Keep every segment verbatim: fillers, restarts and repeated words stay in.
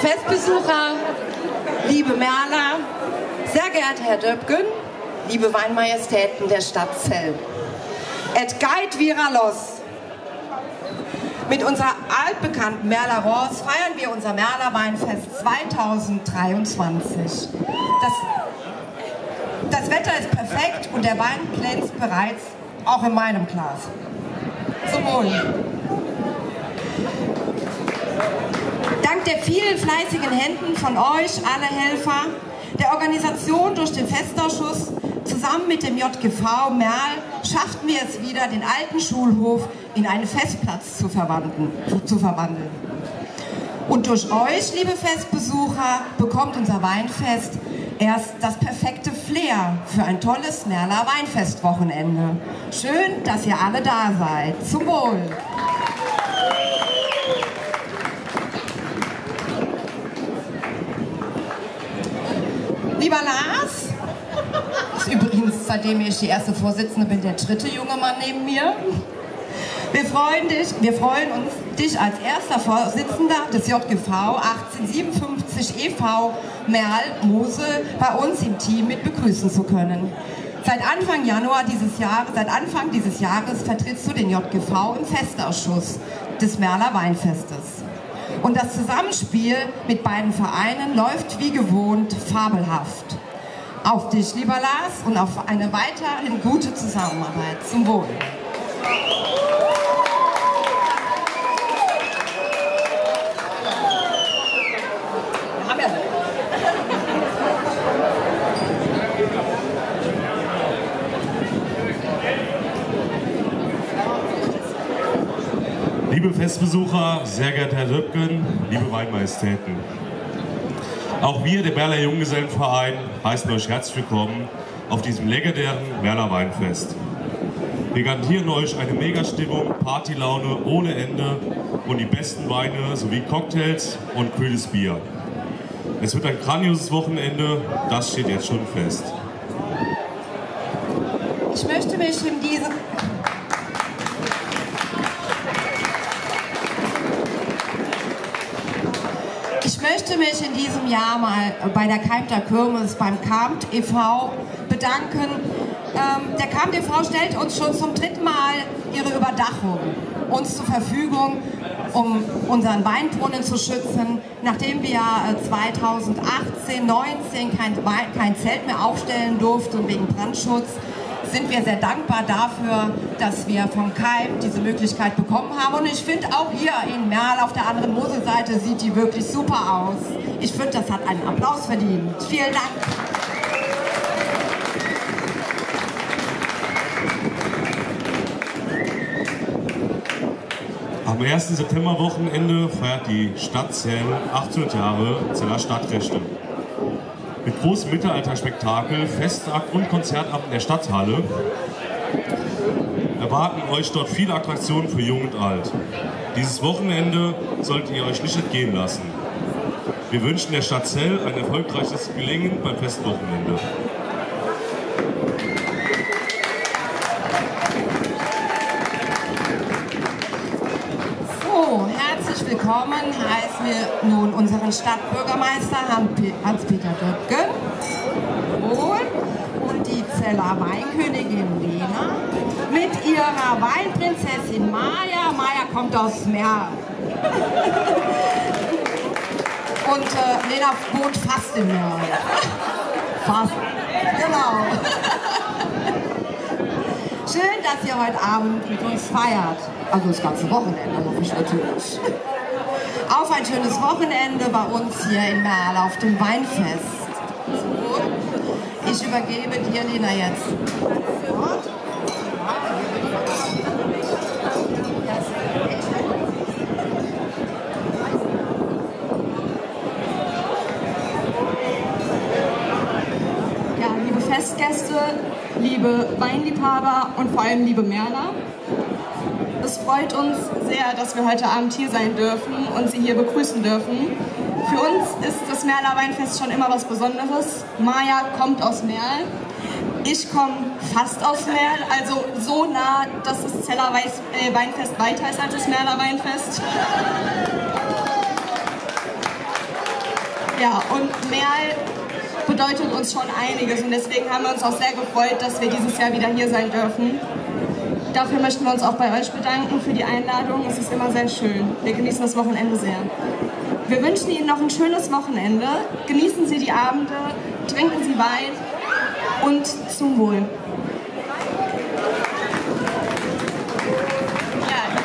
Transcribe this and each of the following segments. Festbesucher, liebe Merler, sehr geehrter Herr Döbgen, liebe Weinmajestäten der Stadt Zell. Et geit viralos. Mit unserer altbekannten Merler Horse feiern wir unser Merler Weinfest zweitausenddreiundzwanzig. Das, das Wetter ist perfekt und der Wein glänzt bereits auch in meinem Glas. Zum Wohl. Dank der vielen fleißigen Händen von euch, alle Helfer, der Organisation durch den Festausschuss, zusammen mit dem J G V Merl, schafften wir es wieder, den alten Schulhof in einen Festplatz zu verwandeln. Zu verwandeln. Und durch euch, liebe Festbesucher, bekommt unser Weinfest erst das perfekte Flair für ein tolles Merler Weinfestwochenende. Schön, dass ihr alle da seid. Zum Wohl! Lieber Lars, das ist übrigens, seitdem ich die erste Vorsitzende bin, der dritte junge Mann neben mir. Wir freuen, dich, wir freuen uns, dich als erster Vorsitzender des J G V achtzehnhundertsiebenundfünfzig e V Merl Mosel bei uns im Team mit begrüßen zu können. Seit Anfang Januar dieses Jahres, seit Anfang dieses Jahres vertrittst du den J G V im Festausschuss des Merler Weinfestes. Und das Zusammenspiel mit beiden Vereinen läuft wie gewohnt fabelhaft. Auf dich, lieber Lars, und auf eine weiterhin gute Zusammenarbeit. Zum Wohl. Liebe Festbesucher, sehr geehrter Herr Döbgen, liebe Weinmajestäten. Auch wir, der Merler Junggesellenverein, heißen euch herzlich willkommen auf diesem legendären Merler Weinfest. Wir garantieren euch eine Megastimmung, Partylaune ohne Ende und die besten Weine sowie Cocktails und kühles Bier. Es wird ein grandioses Wochenende, das steht jetzt schon fest. Ich möchte mich in diesem Ich möchte mich in diesem Jahr mal bei der Keimter Kirmes, beim K A M T e V bedanken. Ähm, der K A M T e V stellt uns schon zum dritten Mal ihre Überdachung uns zur Verfügung, um unseren Weinbrunnen zu schützen. Nachdem wir zweitausendachtzehn, neunzehn kein, kein Zelt mehr aufstellen durften wegen Brandschutz, sind wir sehr dankbar dafür, dass wir vom K A M T diese Möglichkeit bekommen haben. Und ich finde auch hier in Merl auf der anderen Moselseite sieht die wirklich super aus. Ich finde, das hat einen Applaus verdient. Vielen Dank. Am ersten September-Wochenende feiert die Stadt Zell achthundert Jahre Zeller Stadtrechte. Mit großem Mittelalterspektakel, Festakt und Konzertabend in der Stadthalle erwarten euch dort viele Attraktionen für Jung und Alt. Dieses Wochenende solltet ihr euch nicht entgehen lassen. Wir wünschen der Stadt Zell ein erfolgreiches Gelingen beim Festwochenende. Willkommen heißen wir nun unseren Stadtbürgermeister Hans-Peter Döcke und die Zeller Weinkönigin Lena mit ihrer Weinprinzessin Maja. Maja kommt aus Merl. Und äh, Lena wohnt fast in Merl. Fast. Genau. Schön, dass ihr heute Abend mit uns feiert. Also das ganze Wochenende hoffe ich natürlich. Auf ein schönes Wochenende bei uns hier in Merl auf dem Weinfest. Ich übergebe dir, Lena, jetzt. Ja, liebe Festgäste, liebe Weinliebhaber und vor allem liebe Merler. Es freut uns sehr, dass wir heute Abend hier sein dürfen und Sie hier begrüßen dürfen. Für uns ist das Merler Weinfest schon immer was Besonderes. Maja kommt aus Merl, ich komme fast aus Merl, also so nah, dass das Zeller Weinfest weiter ist als das Merler Weinfest. Ja, und Merl bedeutet uns schon einiges und deswegen haben wir uns auch sehr gefreut, dass wir dieses Jahr wieder hier sein dürfen. Dafür möchten wir uns auch bei euch bedanken für die Einladung. Es ist immer sehr schön. Wir genießen das Wochenende sehr. Wir wünschen Ihnen noch ein schönes Wochenende. Genießen Sie die Abende, trinken Sie Wein und zum Wohl. Ja.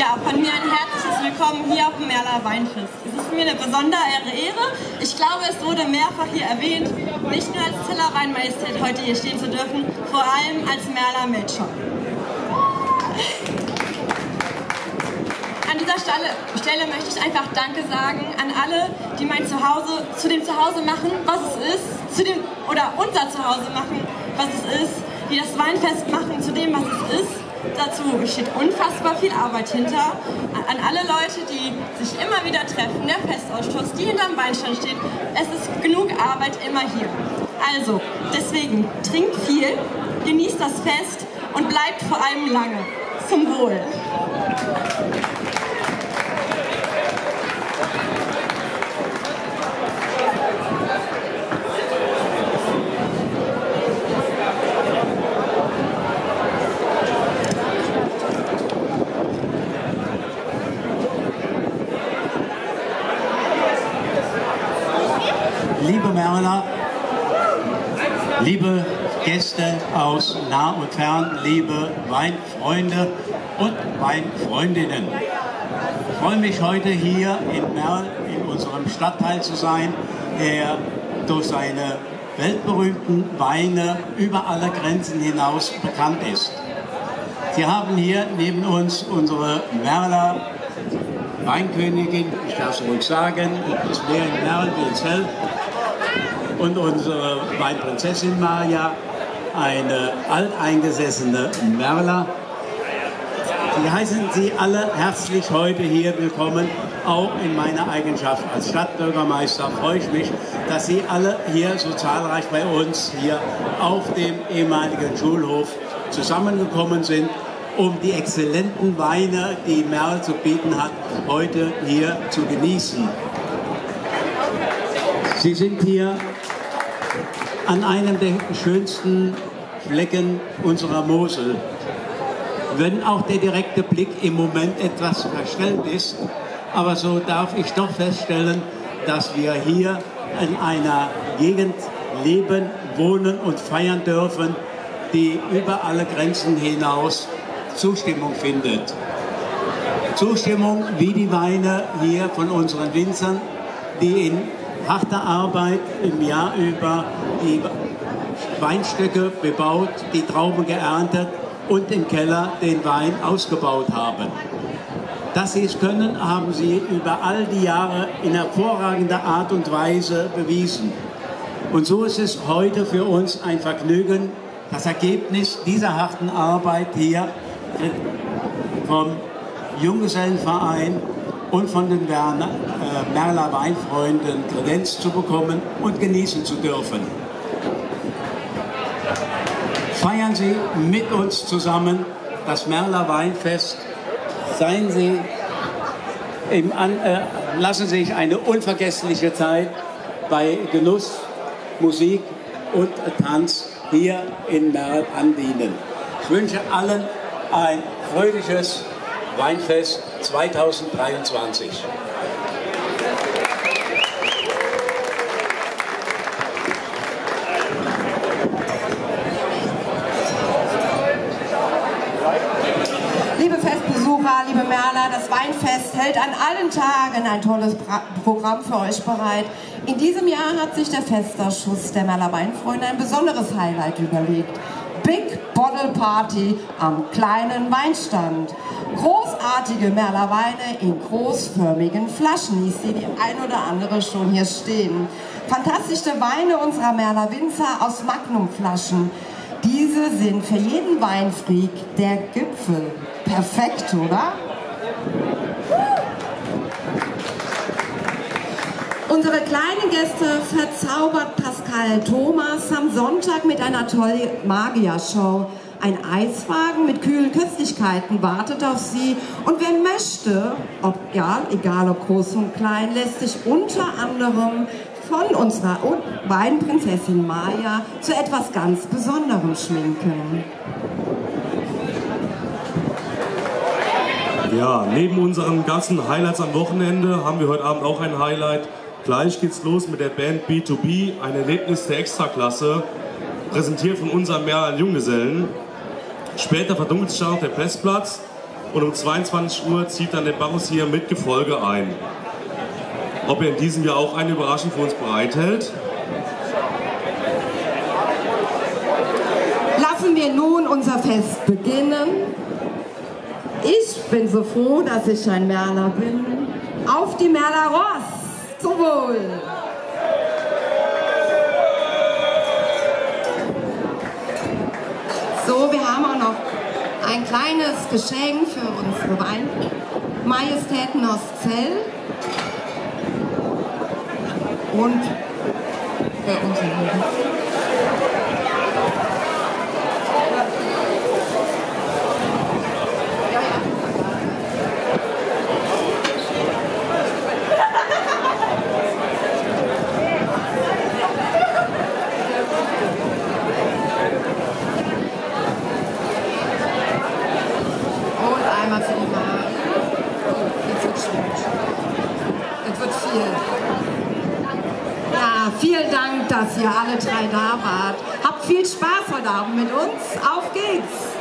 Ja, von mir ein herzliches Willkommen hier auf dem Merler Weinfest. Es ist mir eine besondere Ehre. Ich glaube, es wurde mehrfach hier erwähnt, nicht nur als Zeller Weinmajestät heute hier stehen zu dürfen, vor allem als Merler Melcher. An dieser Stelle, Stelle möchte ich einfach Danke sagen an alle, die mein Zuhause zu dem Zuhause machen, was es ist, zu dem, oder unser Zuhause machen, was es ist, die das Weinfest machen zu dem, was es ist. Dazu steht unfassbar viel Arbeit hinter. An alle Leute, die sich immer wieder treffen, der Festausschuss, die hinterm Weinstand steht. Es ist genug Arbeit immer hier. Also, deswegen, trinkt viel, genießt das Fest und bleibt vor allem lange. Zum Wohl! Liebe Merler, liebe Gäste aus nah und fern, liebe Weinfreunde und Weinfreundinnen. Ich freue mich heute hier in Merl, in unserem Stadtteil zu sein, der durch seine weltberühmten Weine über alle Grenzen hinaus bekannt ist. Wir haben hier neben uns unsere Merler Weinkönigin, ich darf es ruhig sagen, das ist mehr in Merl wie in Zell. Und unsere Weinprinzessin Maja, eine alteingesessene Merler. Wir heißen Sie alle herzlich heute hier willkommen. Auch in meiner Eigenschaft als Stadtbürgermeister freue ich mich, dass Sie alle hier so zahlreich bei uns hier auf dem ehemaligen Schulhof zusammengekommen sind, um die exzellenten Weine, die Merl zu bieten hat, heute hier zu genießen. Sie sind hier an einem der schönsten Flecken unserer Mosel. Wenn auch der direkte Blick im Moment etwas verstellt ist, aber so darf ich doch feststellen, dass wir hier in einer Gegend leben, wohnen und feiern dürfen, die über alle Grenzen hinaus Zustimmung findet. Zustimmung wie die Weine hier von unseren Winzern, die in harte Arbeit im Jahr über die Weinstöcke bebaut, die Trauben geerntet und im Keller den Wein ausgebaut haben. Dass sie es können, haben sie über all die Jahre in hervorragender Art und Weise bewiesen. Und so ist es heute für uns ein Vergnügen, das Ergebnis dieser harten Arbeit hier vom Junggesellenverein und von den Werner, äh, Merler Weinfreunden Kredenz zu bekommen und genießen zu dürfen. Feiern Sie mit uns zusammen das Merler Weinfest. Seien Sie im An äh, lassen Sie sich eine unvergessliche Zeit bei Genuss, Musik und Tanz hier in Merl andienen. Ich wünsche allen ein fröhliches Weinfest zweitausenddreiundzwanzig. Liebe Festbesucher, liebe Merler, das Weinfest hält an allen Tagen ein tolles Programm für euch bereit. In diesem Jahr hat sich der Festausschuss der Merler Weinfreunde ein besonderes Highlight überlegt. Big Bottle Party am kleinen Weinstand. Großartige Merler Weine in großförmigen Flaschen. Ich sehe die ein oder andere schon hier stehen. Fantastische Weine unserer Merler Winzer aus Magnumflaschen. Diese sind für jeden Weinfreak der Gipfel. Perfekt, oder? Unsere kleinen Gäste verzaubert Pascal Thomas am Sonntag mit einer tollen Magiershow. Ein Eiswagen mit kühlen Köstlichkeiten wartet auf Sie und wer möchte, ob, ja, egal ob groß und klein, lässt sich unter anderem von unserer Weinprinzessin Maja zu etwas ganz Besonderem schminken. Ja, neben unseren ganzen Highlights am Wochenende haben wir heute Abend auch ein Highlight. Gleich geht's los mit der Band B zwei B, ein Erlebnis der Extraklasse, präsentiert von unserem Merler Junggesellen. Später verdunkelt sich dann noch der Pressplatz und um zweiundzwanzig Uhr zieht dann der Barros hier mit Gefolge ein. Ob er in diesem Jahr auch eine Überraschung für uns bereithält? Lassen wir nun unser Fest beginnen. Ich bin so froh, dass ich ein Merler bin. Auf die Merler Ross! Zum Wohl! So, wir haben auch noch ein kleines Geschenk für unsere Weinmajestäten aus Zell. Und für unsere Hörer. Vielen Dank, dass ihr alle drei da wart. Habt viel Spaß heute Abend mit uns. Auf geht's!